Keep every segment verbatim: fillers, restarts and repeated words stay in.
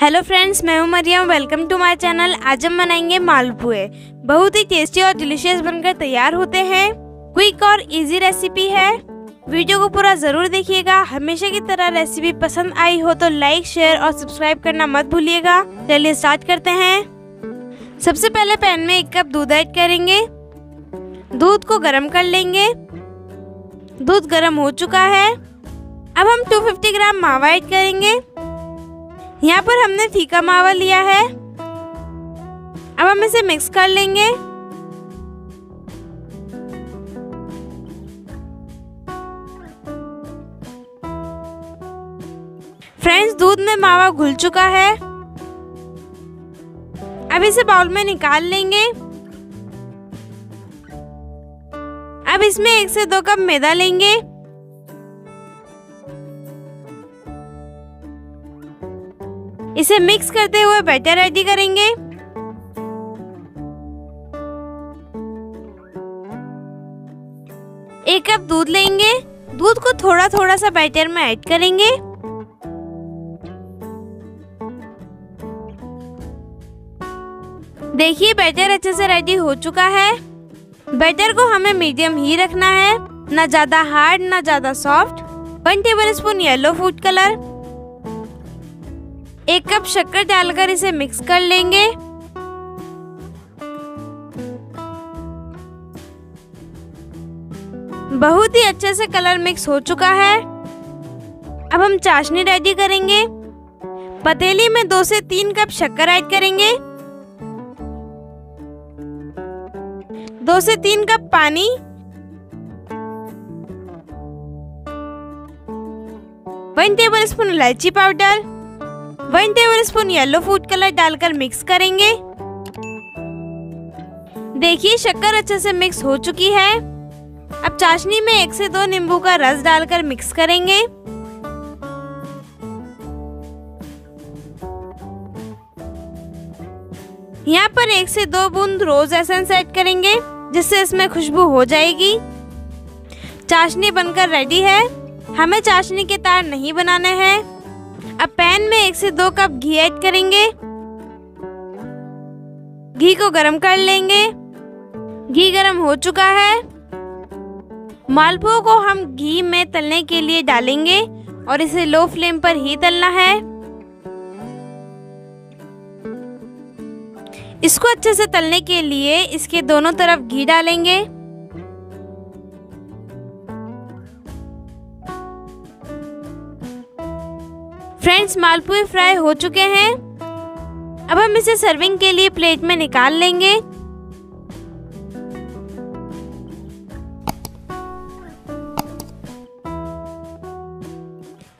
Hello friends, मैं हूँ Maryam. Welcome to my channel. आज हम बनाएंगे मालपुए। बहुत ही टेस्टी और डिलीशियस बनकर तैयार होते हैं। क्विक और इजी रेसिपी है। वीडियो को पूरा जरूर देखिएगा। हमेशा की तरह रेसिपी पसंद आई हो तो लाइक, शेयर और सब्सक्राइब करना मत भूलिएगा। चलिए स्टार्ट करते हैं। सबसे पहले पैन में एक कप दूध ऐड करेंगे। दूध को गर्म कर लेंगे। दूध गर्म हो चुका है। अब हम टू फिफ्टी ग्राम मावा ऐड करेंगे। यहाँ पर हमने फीका मावा लिया है। अब हम इसे मिक्स कर लेंगे। फ्रेंड्स, दूध में मावा घुल चुका है। अब इसे बाउल में निकाल लेंगे। अब इसमें एक से दो कप मैदा लेंगे। इसे मिक्स करते हुए बैटर रेडी करेंगे। एक कप दूध लेंगे। दूध को थोड़ा थोड़ा सा बैटर में ऐड करेंगे। देखिए बैटर अच्छे से रेडी हो चुका है। बैटर को हमें मीडियम ही रखना है, ना ज्यादा हार्ड ना ज्यादा soft. One tablespoon yellow food colour, एक कप शक्कर डालकर इसे मिक्स कर लेंगे। बहुत ही अच्छे से कलर मिक्स हो चुका है। अब हम चाशनी रेडी करेंगे। पतीली में दो से तीन कप शक्कर ऐड करेंगे। दो से तीन कप पानी, वन टेबल स्पून इलायची powder, one tablespoon yellow food colour डालकर मिक्स करेंगे। देखिए शक्कर अच्छे से मिक्स हो चुकी है। अब चाशनी में एक से दो नींबू का रस डालकर मिक्स करेंगे। यहाँ पर एक से दो बूंद रोज एसेंस ऐड करेंगे, जिससे इसमें खुशबू हो जाएगी। चाशनी बनकर रेडी है। हमें चाशनी के तार नहीं बनाने हैं। अब पैन में एक से दो कप घी ऐड करेंगे। घी को गरम कर लेंगे। घी गरम हो चुका है। मालपुआ को हम घी में तलने के लिए डालेंगे और इसे लो फ्लेम पर ही तलना है। इसको अच्छे से तलने के लिए इसके दोनों तरफ घी डालेंगे। फ्रेंड्स, मालपुए फ्राई हो चुके हैं। अब हम इसे सर्विंग के लिए प्लेट में निकाल लेंगे।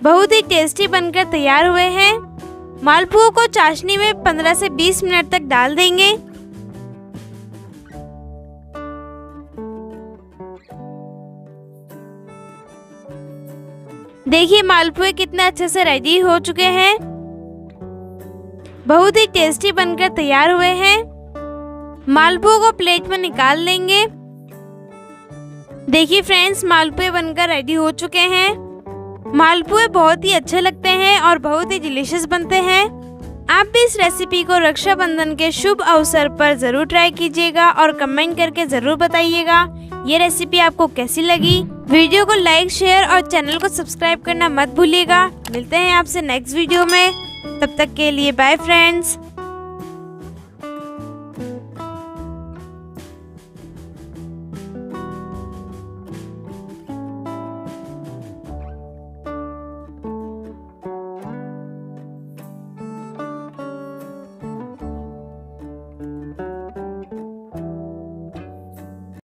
बहुत ही टेस्टी बनकर तैयार हुए हैं। मालपुओं को चाशनी में पंद्रह से बीस मिनट तक डाल देंगे। देखिए मालपुए कितने अच्छे से रेडी हो चुके हैं। बहुत ही टेस्टी बनकर तैयार हुए हैं। मालपुए को प्लेट में निकाल लेंगे। देखिए फ्रेंड्स, मालपुए बनकर रेडी हो चुके हैं। मालपुए बहुत ही अच्छे लगते हैं और बहुत ही डिलीशियस बनते हैं। आप भी इस रेसिपी को रक्षाबंधन के शुभ अवसर पर जरूर ट्राई कीजिएगा और कमेंट करके जरूर बताइएगा ये रेसिपी आपको कैसी लगी। वीडियो को लाइक, शेयर और चैनल को सब्सक्राइब करना मत भूलिएगा। मिलते हैं आपसे नेक्स्ट वीडियो में। तब तक के लिए बाय फ्रेंड्स।